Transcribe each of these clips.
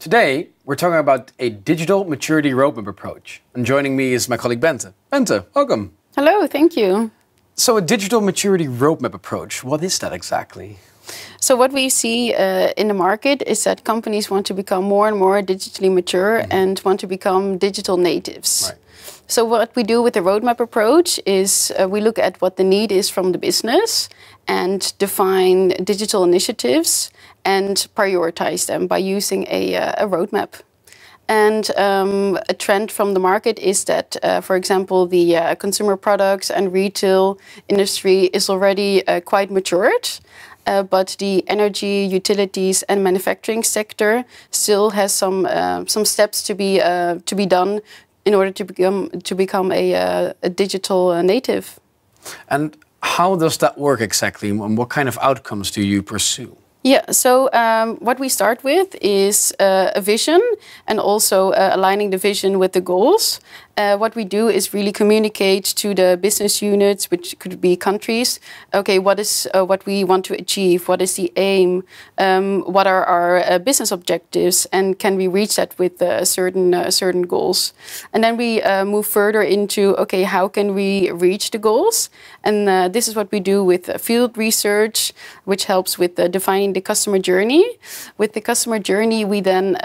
Today, we're talking about a digital maturity roadmap approach. And joining me is my colleague Bente. Bente, welcome. Hello, thank you. So a digital maturity roadmap approach, what is that exactly? So what we see in the market is that companies want to become more and more digitally mature and want to become digital natives. Right. So what we do with the roadmap approach is we look at what the need is from the business and define digital initiatives and prioritize them by using a roadmap. And a trend from the market is that, for example, the consumer products and retail industry is already quite matured. But the energy, utilities, and manufacturing sector still has some steps to be done in order to become a digital native. And how does that work exactly? And what kind of outcomes do you pursue? Yeah, so what we start with is a vision and also aligning the vision with the goals. What we do is really communicate to the business units, which could be countries, okay, what is what we want to achieve, what is the aim, what are our business objectives, and can we reach that with certain goals. And then we move further into, okay, how can we reach the goals? And this is what we do with field research, which helps with defining the customer journey. With the customer journey, we then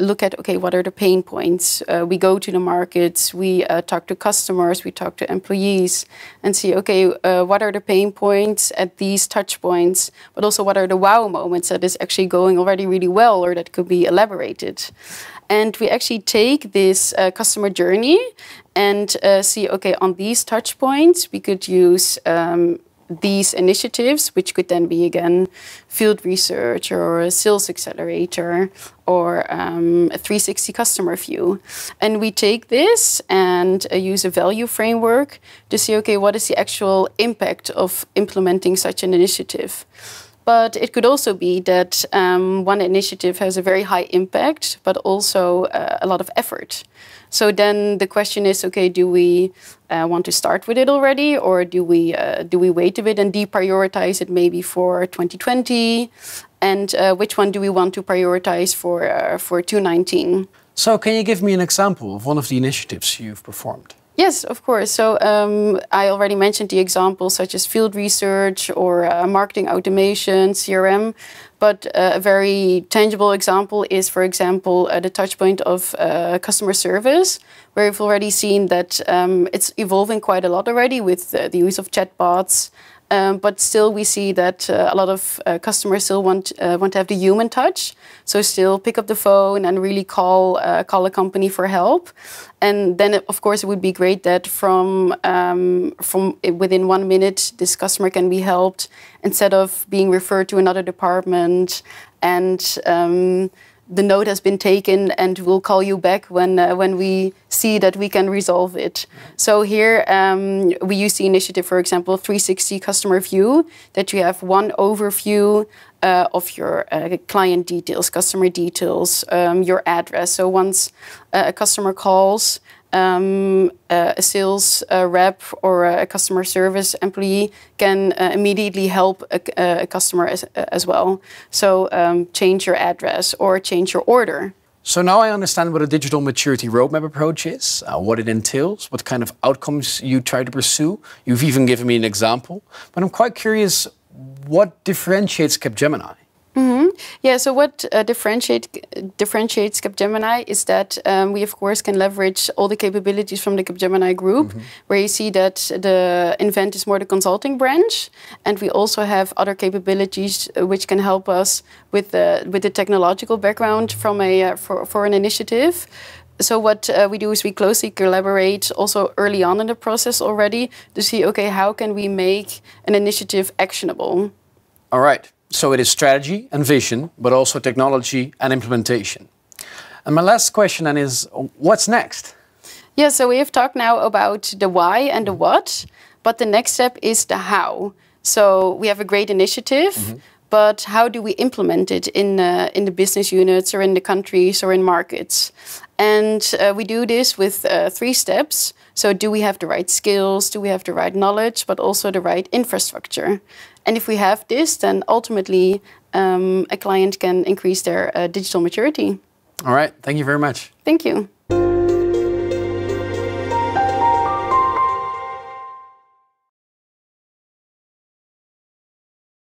look at, okay, what are the pain points? We go to the markets, we talk to customers, we talk to employees and see, okay, what are the pain points at these touch points, but also what are the wow moments that is actually going already really well or that could be elaborated. And we actually take this customer journey and see, okay, on these touch points, we could use these initiatives, which could then be again field research or a sales accelerator or a 360 customer view. And we take this and use a value framework to see, okay, what is the actual impact of implementing such an initiative? But it could also be that one initiative has a very high impact, but also a lot of effort. So then the question is, okay, do we want to start with it already, or do we wait a bit and deprioritize it maybe for 2020? And which one do we want to prioritize for 2019? So can you give me an example of one of the initiatives you've performed? Yes, of course. So I already mentioned the examples such as field research or marketing automation, CRM. But a very tangible example is, for example, the touchpoint of customer service, where we've already seen that it's evolving quite a lot already with the use of chatbots. But still, we see that a lot of customers still want to have the human touch. So still pick up the phone and really call a company for help. And then, of course, it would be great that from within 1 minute, this customer can be helped instead of being referred to another department. And the note has been taken, and we'll call you back when we see that we can resolve it. So here we use the initiative, for example, 360 customer view, that you have one overview of your client details, customer details, your address. So once a customer calls, a sales rep or a customer service employee can immediately help a customer as well. So change your address or change your order. So now I understand what a digital maturity roadmap approach is, what it entails, what kind of outcomes you try to pursue. You've even given me an example, but I'm quite curious, what differentiates Capgemini? Yeah, so what differentiates Capgemini is that we, of course, can leverage all the capabilities from the Capgemini group, where you see that the Invent is more the consulting branch, and we also have other capabilities which can help us with the technological background from for an initiative. So what we do is we closely collaborate also early on in the process already to see, okay, how can we make an initiative actionable? All right. So it is strategy and vision, but also technology and implementation. And my last question then is, what's next? Yeah, so we have talked now about the why and the what, but the next step is the how. So we have a great initiative, but how do we implement it in the business units or in the countries or in markets? And we do this with 3 steps. So do we have the right skills? Do we have the right knowledge? But also the right infrastructure? And if we have this, then ultimately a client can increase their digital maturity. All right. Thank you very much. Thank you.